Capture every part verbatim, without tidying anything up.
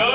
Hey,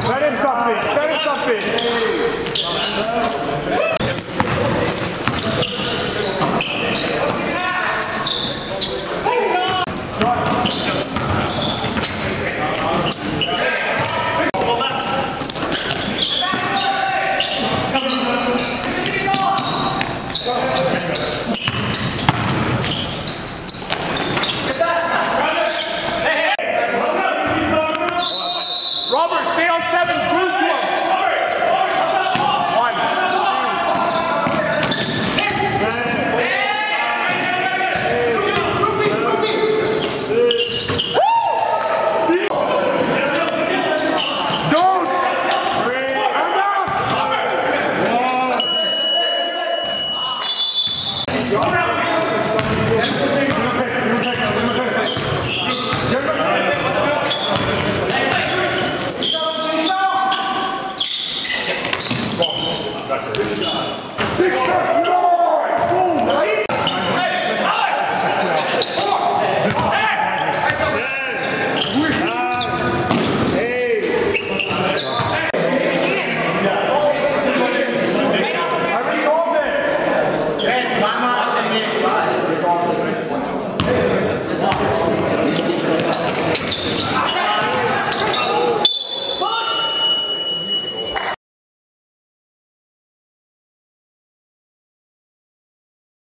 set him something, set him something. Hey.